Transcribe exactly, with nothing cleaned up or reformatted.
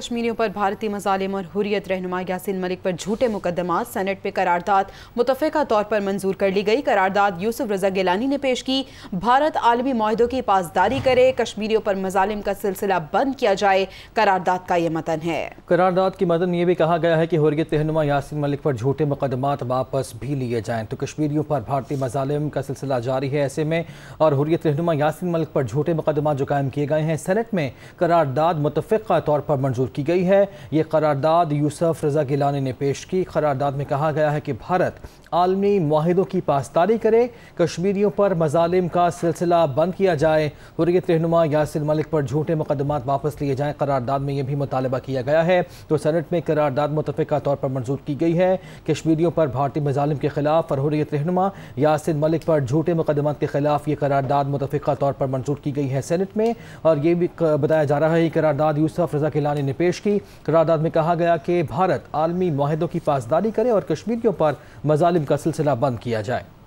कश्मीरियों पर भारतीय मजालिम और हुर्रियत रहनुमा यासिन मलिक पर झूठे मुकदमात, सेनेट पे करारदाद मुतफ़िका तौर पर मंजूर कर ली गई। करारदाद यूसुफ रजा गिलानी ने पेश की। भारत आलमी माहिदों की पासदारी करे, कश्मीरियों पर मजालिम का सिलसिला बंद किया जाए, करारदाद का ये मतन है। करारदाद की मतन में ये भी कहा गया है कि हुर्रियत रहनुमा यासिन मलिक पर झूठे मुकदमात वापस भी लिए जाएँ। तो कश्मीरियों पर भारतीय मजालिम का सिलसिला जारी है, ऐसे में और हुर्रियत रहनुमा यासिन मलिक पर झूठे मुकदमात जो कायम किए गए हैं, सेनेट में करारदाद मुतफ़िका तौर पर मंजूर की गई है। यह करारदाद यूसुफ रजा गिलानी ने पेश की। करारदाद में कहा गया है कि भारत आलमी माहिदों की पासदारी करे, कश्मीरियों पर मजालिम का सिलसिला बंद किया जाए, हुर्रियत रहनुमा यासिन मलिक पर झूठे मुकदमात वापस लिए जाएँ। करारदाद में यह भी मुतालबा किया गया है। तो सेनेट में करारदाद मुतफ़िका तौर पर मंजूर की गई है। कश्मीरियों पर भारतीय मजालिम के खिलाफ और हुर्रियत रहनुमा यासिन मलिक पर झूठे मुकदमात के खिलाफ ये करारदाद मुतफ़िका तौर पर मंजूर की गई है सेनेट में। और ये भी बताया जा रहा है, करारदाद यूसुफ रजा गिलानी पेश की। करारदाद में कहा गया कि भारत आलमी माहिदों की पासदारी करे और कश्मीरियों पर मजालिम का सिलसिला बंद किया जाए।